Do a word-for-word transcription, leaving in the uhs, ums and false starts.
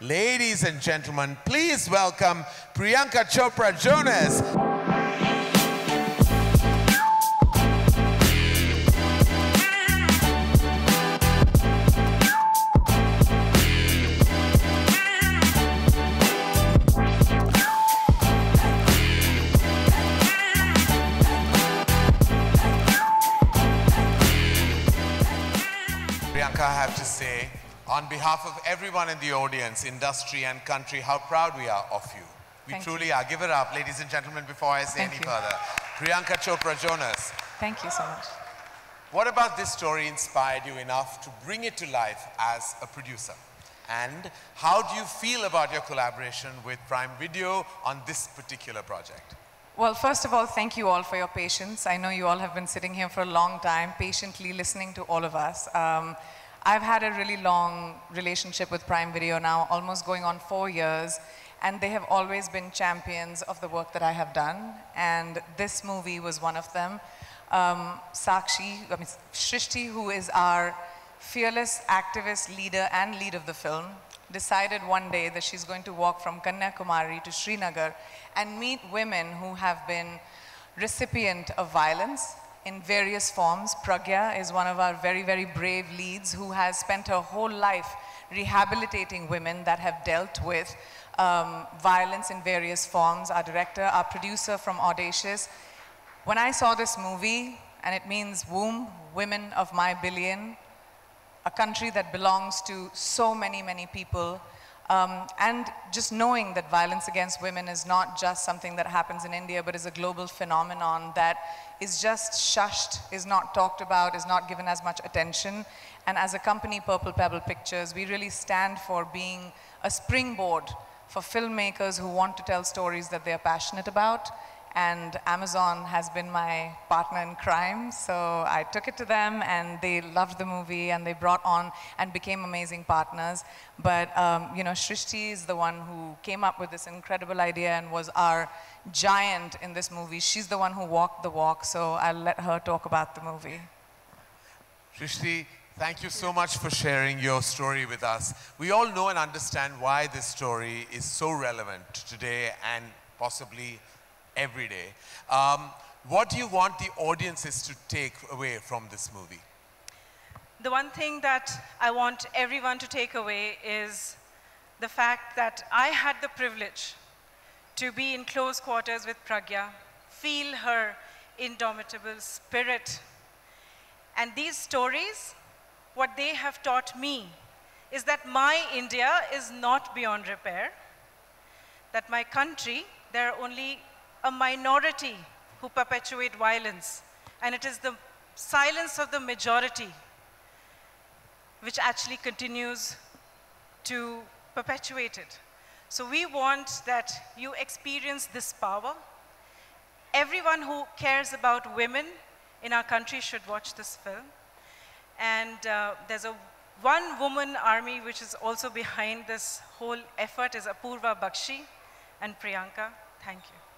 Ladies and gentlemen, please welcome Priyanka Chopra Jonas. Priyanka, I have to say, on behalf of everyone in the audience, industry and country, how proud we are of you. We Thank truly you. are. Give it up, ladies and gentlemen, before I say Thank any you. further. Priyanka Chopra Jonas. Thank you so much. What about this story inspired you enough to bring it to life as a producer? And how do you feel about your collaboration with Prime Video on this particular project? Well, first of all, thank you all for your patience. I know you all have been sitting here for a long time, patiently listening to all of us. Um, I've had a really long relationship with Prime Video now, almost going on four years, and they have always been champions of the work that I have done, and this movie was one of them. Um, Sakshi, I mean, Srishti, who is our fearless activist leader and lead of the film, decided one day that she's going to walk from Kanyakumari to Srinagar and meet women who have been recipient of violence in various forms. Pragya is one of our very, very brave leads who has spent her whole life rehabilitating women that have dealt with um, violence in various forms. Our director, our producer from Audacious. When I saw this movie, and it means W O M B, Women of My Billion, a country that belongs to so many, many people, Um, and just knowing that violence against women is not just something that happens in India, but is a global phenomenon that is just shushed, is not talked about, is not given as much attention. And as a company, Purple Pebble Pictures, we really stand for being a springboard for filmmakers who want to tell stories that they are passionate about. And Amazon has been my partner in crime, so I took it to them, and they loved the movie, and they brought on and became amazing partners. But um, you know, Srishti is the one who came up with this incredible idea and was our giant in this movie. She's the one who walked the walk, so I'll let her talk about the movie. Srishti, thank you so much for sharing your story with us. We all know and understand why this story is so relevant today and possibly every day. Um, what do you want the audiences to take away from this movie? The one thing that I want everyone to take away is the fact that I had the privilege to be in close quarters with Pragya, feel her indomitable spirit. And these stories, what they have taught me is that my India is not beyond repair, that my country, there are only a minority who perpetuate violence, and it is the silence of the majority which actually continues to perpetuate it. So we want that you experience this power. Everyone who cares about women in our country should watch this film. And uh, there's a one woman army which is also behind this whole effort, is Apoorva Bakshi and Priyanka. Thank you.